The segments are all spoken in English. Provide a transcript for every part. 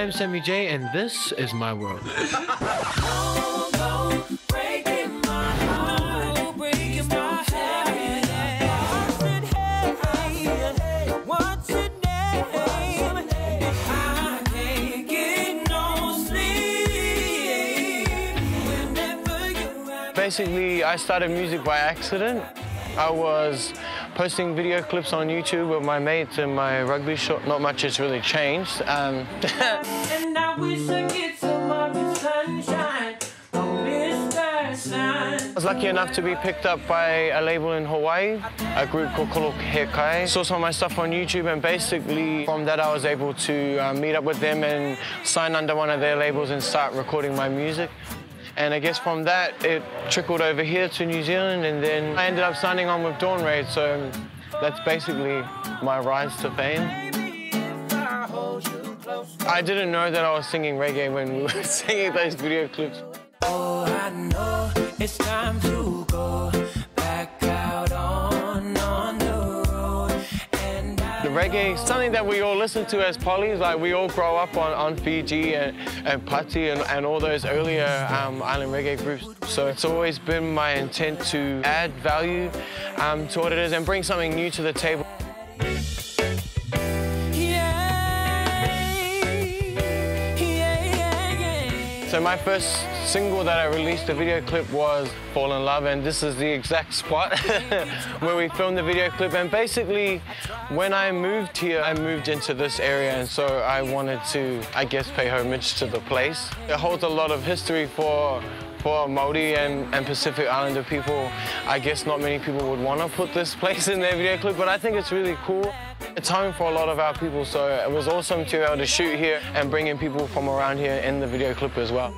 I'm Semi J, and this is my world. Basically, I started music by accident. I was posting video clips on YouTube with my mates and my rugby shot. Not much has really changed. And I wish I could tomorrow's sunshine, oh, Mr. Sun. I was lucky enough to be picked up by a label in Hawaii, a group called Kolohekai. Saw some of my stuff on YouTube, and basically from that I was able to meet up with them and sign under one of their labels and start recording my music. And I guess from that, it trickled over here to New Zealand, and then I ended up signing on with Dawn Raid, so that's basically my rise to fame. I didn't know that I was singing reggae when we were singing those video clips. Oh, I know it's time to go back out on the road. The reggae is something that we all listen to as Polys, like we all grow up on Fiji and Pati and all those earlier island reggae groups. So it's always been my intent to add value to what it is and bring something new to the table. So my first single that I released, the video clip, was Fall in Love, and this is the exact spot where we filmed the video clip. And basically, when I moved here, I moved into this area, and so I wanted to, I guess, pay homage to the place. It holds a lot of history for Māori and Pacific Islander people. I guess not many people would want to put this place in their video clip, but I think it's really cool. It's home for a lot of our people, so it was awesome to be able to shoot here and bring in people from around here in the video clip as well.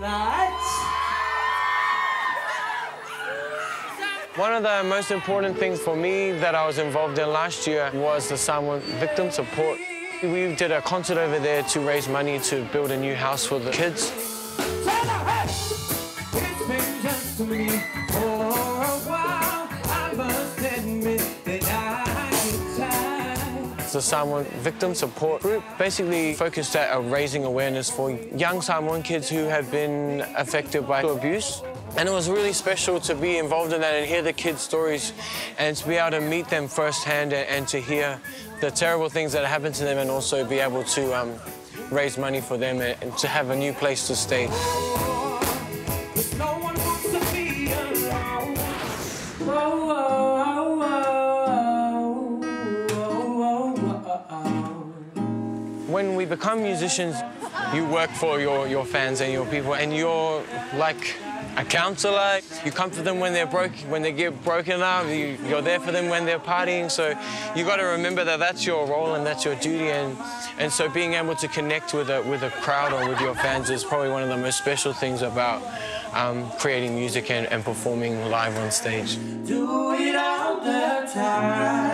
One of the most important things for me that I was involved in last year was the Samoan Victim Support. We did a concert over there to raise money to build a new house for the kids. The Samoan Victim Support Group basically focused at raising awareness for young Samoan kids who have been affected by abuse. And it was really special to be involved in that and hear the kids' stories and to be able to meet them firsthand and to hear the terrible things that happened to them, and also be able to raise money for them and to have a new place to stay. When we become musicians, you work for your fans and your people, and you're like a counselor. You comfort them when they're broke, when they get broken up. You're there for them when they're partying. So you got to remember that that's your role and that's your duty. And so being able to connect with a crowd or with your fans is probably one of the most special things about creating music and performing live on stage. Do it all the time.